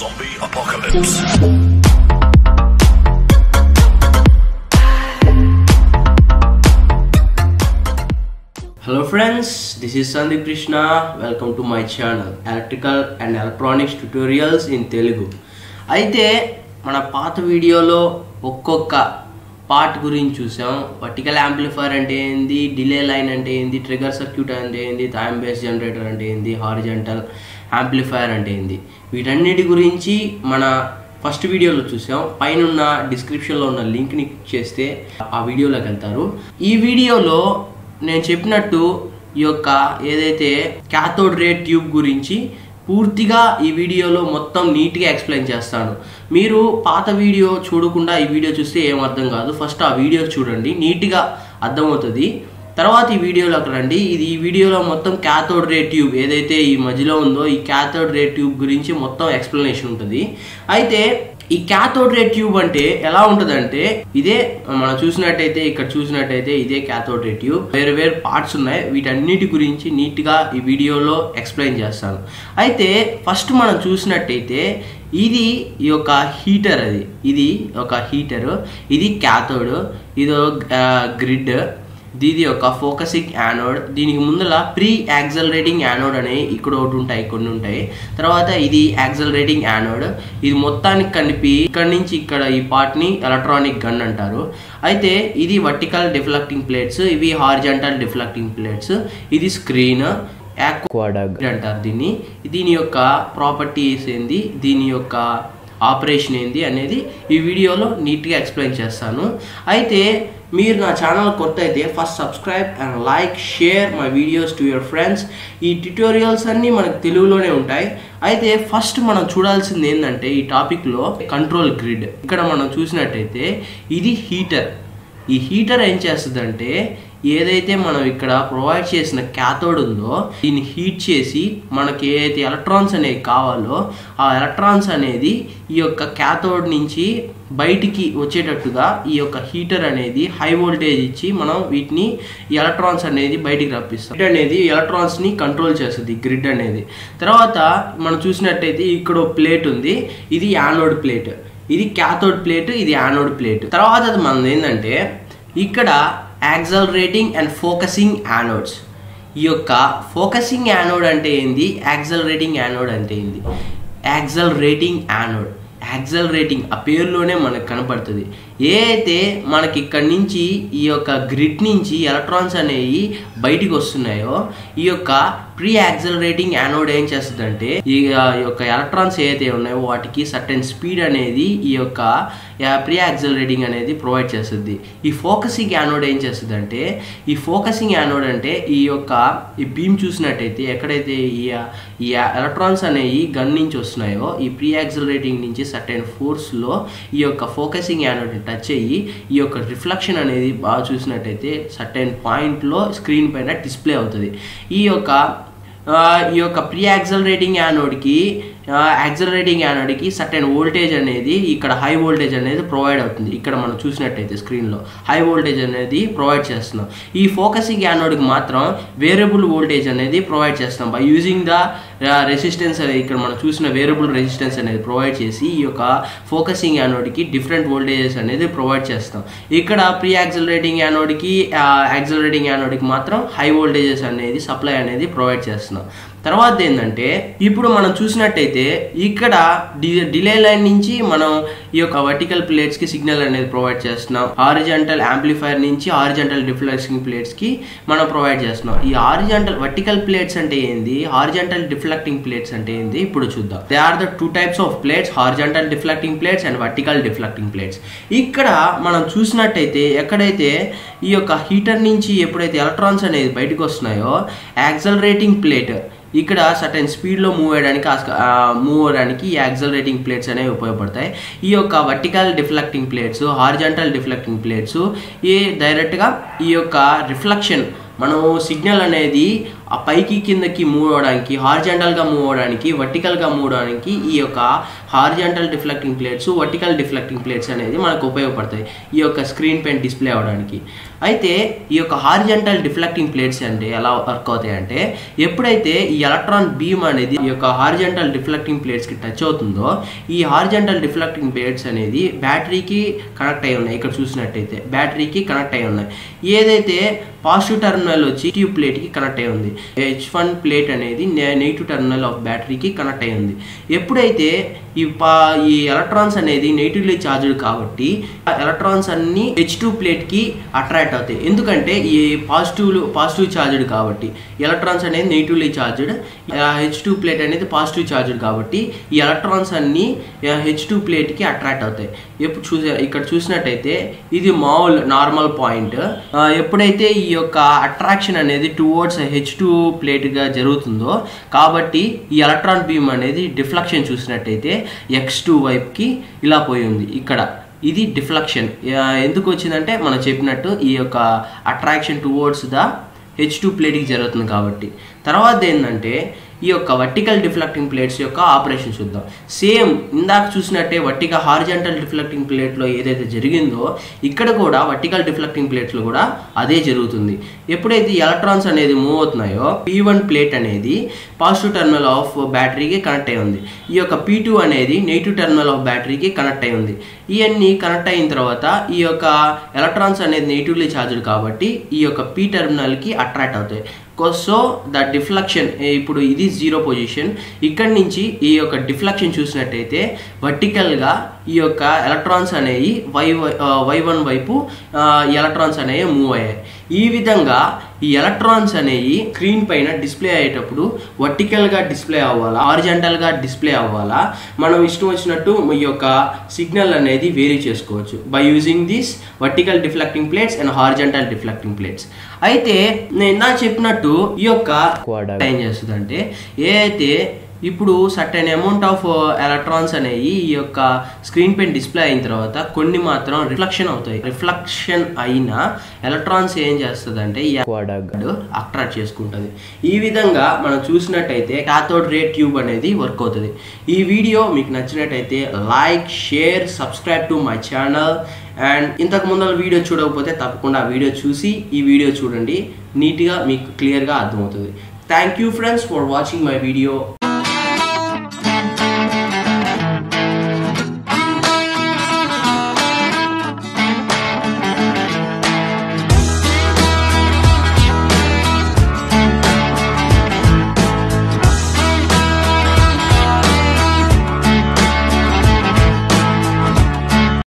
Zombie Apocalypse. Hello friends, this is Sandi Krishna. Welcome to my channel, Electrical and Electronics Tutorials in Telugu. Aithe mana paatha video lo okkokka part gurinchi chusam. Particle amplifier ante endi, delay line ante endi, trigger circuit ante endi, time based generator ante endi, horizontal amplifier ante endi, వీటన్నిటి గురించి మన first వీడియోలో చూసాం. పైన ఉన్న డిస్క్రిప్షన్లో ఉన్న లింక్ని క్లిక్ చేస్తే ఆ వీడియోలోకి వెళ్తారు. ఈ వీడియోలో నేను చెప్పినట్టు ఈ యొక్క ఏదైతే క్యాథోడ్ రే ట్యూబ్ గురించి పూర్తిగా ఈ వీడియోలో మొత్తం నీట్గా ఎక్స్ప్లెయిన్ చేస్తాను. మీరు పాత వీడియో చూడకుండా ఈ వీడియో చూస్తే ఏం అర్థం కాదు. ఫస్ట్ ఆ వీడియో చూడండి, నీట్గా అర్థమవుతుంది. తర్వాత ఈ వీడియోలోకి రండి. ఇది ఈ వీడియోలో మొత్తం క్యాథోడ్ రే ట్యూబ్ ఏదైతే ఈ మధ్యలో ఉందో ఈ క్యాథోడ్ రే ట్యూబ్ గురించి మొత్తం ఎక్స్ప్లెనేషన్ ఉంటుంది. అయితే ఈ క్యాథోడ్ రే ట్యూబ్ అంటే ఎలా ఉంటుందంటే, ఇదే మనం చూసినట్టయితే, ఇక్కడ చూసినట్టయితే ఇదే క్యాథోడ్ రే ట్యూబ్. వేరు వేరు పార్ట్స్ ఉన్నాయి, వీటన్నిటి గురించి నీట్గా ఈ వీడియోలో ఎక్స్ప్లెయిన్ చేస్తాను. అయితే ఫస్ట్ మనం చూసినట్టయితే ఇది ఈ యొక్క హీటర్, ఇది ఒక హీటరు, ఇది క్యాథోడ్, ఇది గ్రిడ్, దీని యొక్క ఫోకసింగ్ యానోడ్, దీనికి ముందర ప్రీ యాక్సలరేటింగ్ యానోడ్ అనే ఇక్కడ ఒకటి ఉంటాయి, కొన్ని ఉంటాయి. తర్వాత ఇది యాక్సలరేటింగ్ యానోడ్. ఇది మొత్తానికి కలిపి ఇక్కడ నుంచి ఇక్కడ ఈ పార్ట్ని ఎలక్ట్రానిక్ గన్ అంటారు. అయితే ఇది వర్టికల్ డిఫ్లెక్టింగ్ ప్లేట్స్, ఇవి హారిజంటల్ డిఫ్లెక్టింగ్ ప్లేట్స్, ఇది స్క్రీన్ అంటారు. దీని యొక్క ప్రాపర్టీస్ ఏంది, దీని యొక్క ఆపరేషన్ ఏంది అనేది ఈ వీడియోలో నీట్గా ఎక్స్ప్లెయిన్ చేస్తాను. అయితే మీరు నా ఛానల్ కొత్త అయితే first subscribe and like, share my videos to your friends. ఈ ట్యుటోరియల్స్ అన్నీ మనకు తెలుగులోనే ఉంటాయి. అయితే ఫస్ట్ మనం చూడాల్సింది ఏంటంటే ఈ టాపిక్లో కంట్రోల్ గ్రిడ్. ఇక్కడ మనం చూసినట్టయితే ఇది హీటర్. ఈ హీటర్ ఏం చేస్తుందంటే ఏదైతే మనం ఇక్కడ ప్రొవైడ్ చేసిన క్యాథోడ్ ఉందో దీన్ని హీట్ చేసి మనకి ఏదైతే ఎలక్ట్రాన్స్ అనేవి కావాలో ఆ ఎలక్ట్రాన్స్ అనేది ఈ యొక్క క్యాథోడ్ నుంచి బయటికి వచ్చేటట్టుగా ఈ యొక్క హీటర్ అనేది హై వోల్టేజ్ ఇచ్చి మనం వీటిని ఎలక్ట్రాన్స్ అనేది బయటికి రప్పిస్తాం. గ్రిడ్ అనేది ఎలక్ట్రాన్స్ని కంట్రోల్ చేస్తుంది గ్రిడ్ అనేది. తర్వాత మనం చూసినట్టయితే ఇక్కడ ప్లేట్ ఉంది, ఇది యానోడ్ ప్లేట్, ఇది క్యాథోడ్ ప్లేట్, ఇది యానోడ్ ప్లేట్. తర్వాత మనది ఏంటంటే ఇక్కడ యాక్సలరేటింగ్ అండ్ ఫోకసింగ్ యానోడ్స్. ఈ యొక్క ఫోకసింగ్ యానోడ్ అంటే ఏంది, యాక్సలరేటింగ్ యానోడ్ అంటే ఏంది, యాక్సలరేటింగ్ యానోడ్. యాక్సలరేటింగ్ ఆ పేరులోనే మనకు కనపడుతుంది. ఏ అయితే మనకి ఇక్కడ నుంచి ఈ యొక్క గ్రిడ్ నుంచి ఎలక్ట్రాన్స్ అనేవి బయటికి వస్తున్నాయో ఈ యొక్క ప్రీ యాక్సలరేటింగ్ యానోడ్ ఏం చేస్తుందంటే ఈ యొక్క ఎలక్ట్రాన్స్ ఏవైతే ఉన్నాయో వాటికి సర్టెన్ స్పీడ్ అనేది ఈ యొక్క ప్రీ యాక్సలరేటింగ్ అనేది ప్రొవైడ్ చేస్తుంది. ఈ ఫోకసింగ్ యానోడ్ ఏం చేస్తుందంటే, ఈ ఫోకసింగ్ యానోడ్ అంటే ఈ యొక్క ఈ బీమ్ చూసినట్టయితే ఎక్కడైతే ఈ ఎలక్ట్రాన్స్ అనేవి గన్ నుంచి వస్తున్నాయో ఈ ప్రీ యాక్సలరేటింగ్ నుంచి సర్టెన్ ఫోర్స్లో ఈ యొక్క ఫోకసింగ్ యానోడ్ని టచ్ అయ్యి ఈ యొక్క రిఫ్లెక్షన్ అనేది బాగా చూసినట్టయితే సర్టెన్ పాయింట్లో స్క్రీన్ పైన డిస్ప్లే అవుతుంది. ఈ యొక్క ప్రీ యాక్సలరేటింగ్ యానోడ్కి సర్టెన్ వోల్టేజ్ అనేది ఇక్కడ హై వోల్టేజ్ అనేది ప్రొవైడ్ అవుతుంది. ఇక్కడ మనం చూసినట్టయితే స్క్రీన్లో హై వోల్టేజ్ అనేది ప్రొవైడ్ చేస్తున్నాం. ఈ ఫోకసింగ్ యానోడ్కి మాత్రం వేరియబుల్ వోల్టేజ్ అనేది ప్రొవైడ్ చేస్తున్నాం బై యూజింగ్ ద రెసిస్టెన్స్ అనేది. ఇక్కడ మనం చూసిన వేరియబుల్ రెసిస్టెన్స్ అనేది ప్రొవైడ్ చేసి ఈ యొక్క ఫోకసింగ్ యానోడ్కి డిఫరెంట్ వోల్టేజెస్ అనేది ప్రొవైడ్ చేస్తాం. ఇక్కడ ప్రీ యాక్సలరేటింగ్ యానోడ్కి మాత్రం హై వోల్టేజెస్ అనేది సప్లై అనేది ప్రొవైడ్ చేస్తున్నాం. తర్వాత ఏంటంటే ఇప్పుడు మనం చూసినట్టయితే ఇక్కడ డిలే లైన్ నుంచి మనం ఈ యొక్క వర్టికల్ ప్లేట్స్కి సిగ్నల్ అనేది ప్రొవైడ్ చేస్తున్నాం. హారిజంటల్ యాంప్లిఫైర్ నుంచి హారిజంటల్ డిఫ్లెక్టింగ్ ప్లేట్స్కి మనం ప్రొవైడ్ చేస్తున్నాం. ఈ హారిజంటల్ వర్టికల్ ప్లేట్స్ అంటే ఏంది, హారిజంటల్ డిఫ్లెక్టింగ్ ప్లేట్స్ అంటే ఏంది ఇప్పుడు చూద్దాం. They are the two types of plates, horizontal deflecting plates and vertical deflecting plates. ఇక్కడ మనం చూసినట్టయితే ఎక్కడైతే ఈ యొక్క హీటర్ నుంచి ఎప్పుడైతే ఎలక్ట్రాన్స్ అనేది బయటకు వస్తున్నాయో యాక్సలరేటింగ్ ప్లేట్ ఇక్కడ సర్టెన్ స్పీడ్లో మూవ్ అవ్వడానికి ఈ యాక్సలరేటింగ్ ప్లేట్స్ అనేవి ఉపయోగపడతాయి. ఈ యొక్క vertical deflecting plates, horizontal deflecting plates ఈ డైరెక్ట్గా ఈ యొక్క రిఫ్లెక్షన్ మనము సిగ్నల్ అనేది ఆ పైకి కిందకి మూవ్ అవడానికి హారిజాంటల్ గా మూవ్ అవడానికి వర్టికల్ గా మూవ్ అవడానికి ఈ యొక్క horizontal reflecting plates vertical reflecting plates అనేది మనకు ఉపయోగపడతాయి ఈ యొక్క స్క్రీన్ పైన డిస్ప్లే అవడానికి అయితే ఈ యొక్క హారిజాంటల్ రిఫ్లెక్టింగ్ ప్లేట్స్ అంటే ఎలా వర్క్ అవుతాయి అంటే ఎప్పుడైతే ఈ ఎలక్ట్రాన్ బీమ్ అనేది ఈ యొక్క హారిజాంటల్ రిఫ్లెక్టింగ్ ప్లేట్స్ కి టచ్ అవుతుందో ఈ హారిజాంటల్ రిఫ్లెక్టింగ్ ప్లేట్స్ అనేది బ్యాటరీకి కనెక్ట్ అయి ఉన్నాయి ఇక్కడ చూసినట్టయితే బ్యాటరీకి కనెక్ట్ అయి ఉన్నాయి ఏదైతే పాజిటివ్ టెర్మినల్ వచ్చి ట్యూబ్ ప్లేట్ కి కనెక్ట్ అయి ఉంది H1 ప్లేట్ అనేది నెగటివ్ టెర్మినల్ ఆఫ్ బ్యాటరీకి కనెక్ట్ అయి ఉంది ఎప్పుడైతే ఈ ఎలక్ట్రాన్స్ అనేది నెగటివ్లీ ఛార్జ్డ్ కాబట్టి ఎలక్ట్రాన్స్ అన్ని H2 ప్లేట్ కి అట్రాక్ట్ అవుతాయి ఎందుకంటే ఈ పాజిటివ్ ఛార్జ్డ్ కాబట్టి ఎలక్ట్రాన్స్ అనేది నెగటివ్లీ ఛార్జ్డ్ H2 ప్లేట్ అనేది పాజిటివ్ ఛార్జ్డ్ కాబట్టి ఈ ఎలక్ట్రాన్స్ అన్ని H2 ప్లేట్ కి అట్రాక్ట్ అవుతాయి ఎప్పుడు ఇక్కడ చూసినట్టయితే ఇది మామూలు నార్మల్ పాయింట్ ఎప్పుడైతే ఈ యొక్క అట్రాక్షన్ అనేది టువర్డ్స్ H2 ప్లేట్ గా జరుగుతుందో కాబట్టి ఈ ఎలక్ట్రాన్ బీమ్ అనేది డిఫ్లెక్షన్ చూసినట్టయితే X2 వైపుకి ఇలా పోయింది ఇక్కడ ఇది డిఫ్లెక్షన్ ఎందుకు వచ్చిందంటే మనం చెప్పినట్టు ఈ యొక్క అట్రాక్షన్ టువర్డ్స్ ద H2 ప్లేట్కి జరుగుతుంది కాబట్టి తర్వాత ఏంటంటే ఈ యొక్క వర్టికల్ రిఫ్లెక్టింగ్ ప్లేట్స్ యొక్క ఆపరేషన్ చూద్దాం సేమ్ ఇందాక చూసినట్టే వర్టికల్ హారిజాంటల్ రిఫ్లెక్టింగ్ ప్లేట్లో ఏదైతే జరిగిందో ఇక్కడ కూడా వర్టికల్ రిఫ్లెక్టింగ్ ప్లేట్లో కూడా అదే జరుగుతుంది ఎప్పుడైతే ఎలక్ట్రాన్స్ అనేది మూవ్ అవుతున్నాయో P1 ప్లేట్ అనేది పాజిటివ్ టెర్మినల్ ఆఫ్ బ్యాటరీకి కనెక్ట్ అయి ఉంది ఈ యొక్క P2 అనేది నెగిటివ్ టెర్మినల్ ఆఫ్ బ్యాటరీకి కనెక్ట్ అయి ఉంది ఇవన్నీ కనెక్ట్ అయిన తర్వాత ఈ యొక్క ఎలక్ట్రాన్స్ అనేది నెగిటివ్లీ ఛార్జ్డ్ కాబట్టి ఈ యొక్క P టెర్మినల్కి అట్రాక్ట్ అవుతాయి సో ద డిఫ్లెక్షన్ ఇప్పుడు ఇది జీరో పొజిషన్ ఇక్కడి నుంచి ఈ యొక్క డిఫ్లెక్షన్ చూసినట్టయితే వర్టికల్గా ఈ యొక్క ఎలక్ట్రాన్స్ అనేవి Y1 వైపు ఎలక్ట్రాన్స్ అనేవి మూవ్ అయ్యాయి ఈ విధంగా ఈ ఎలక్ట్రాన్స్ అనేవి స్క్రీన్ పైన డిస్ప్లే అయ్యేటప్పుడు వర్టికల్గా డిస్ప్లే అవ్వాలా హారిజాంటల్గా డిస్ప్లే అవ్వాలా మనం ఇష్టం వచ్చినట్టు ఈ యొక్క సిగ్నల్ అనేది వేరీ చేసుకోవచ్చు by using this vertical reflecting plates and horizontal reflecting plates అయితే నేను నా చెప్పినట్టు ఈ యొక్క ఏం చేస్తుంది అంటే ఏదైతే ఇప్పుడు సర్టెన్ అమౌంట్ ఆఫ్ ఎలక్ట్రాన్స్ అనేవి ఈ యొక్క స్క్రీన్ పైన డిస్ప్లే అయిన తర్వాత కొన్ని మాత్రం రిఫ్లెక్షన్ అవుతాయి రిఫ్లెక్షన్ అయిన ఎలక్ట్రాన్స్ ఏం చేస్తుందంటే అట్రాక్ట్ చేసుకుంటుంది ఈ విధంగా మనం చూసినట్టయితే కాథోడ్ రే ట్యూబ్ అనేది వర్క్ అవుతుంది ఈ వీడియో మీకు నచ్చినట్టయితే like share subscribe to my channel and ఇంతకు ముందు వీడియో చూడకపోతే తప్పకుండా వీడియో చూసి ఈ వీడియో చూడండి నీట్గా మీకు క్లియర్గా అర్థమవుతుంది thank you friends for watching my video